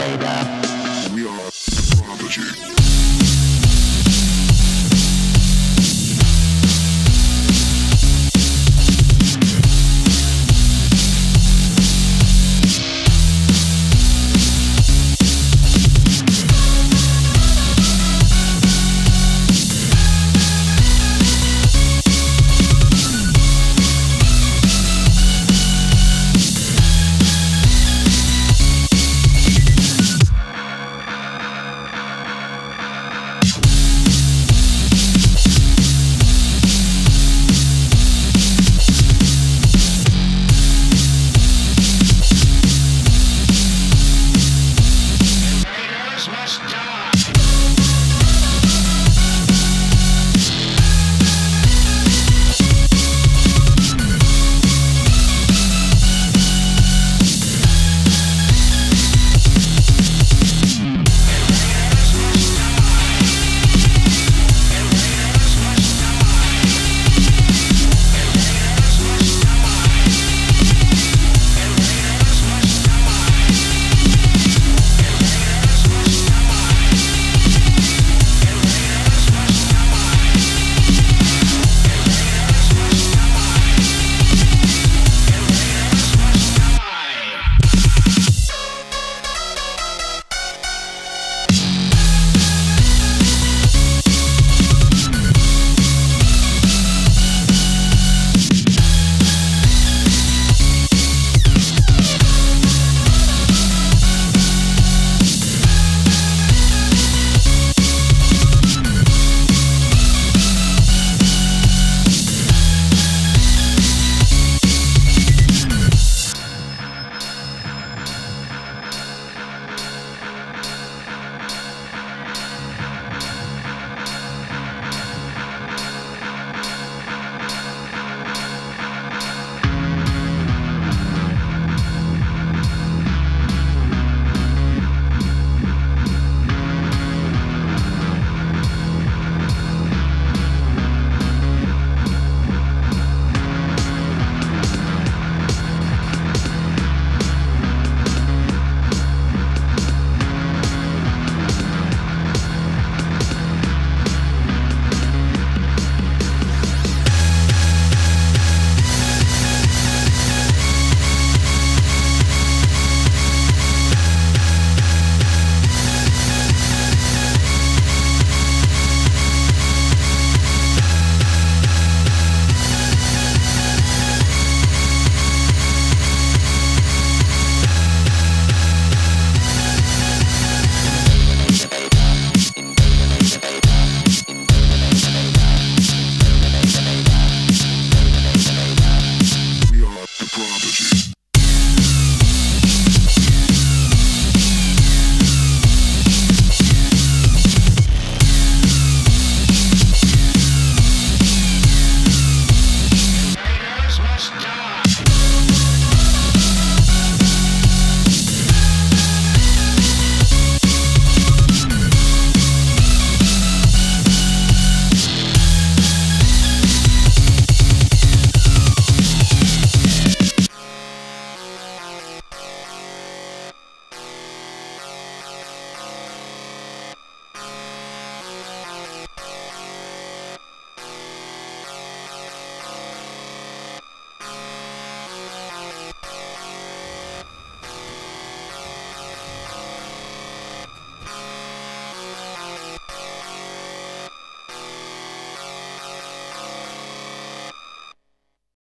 Beta.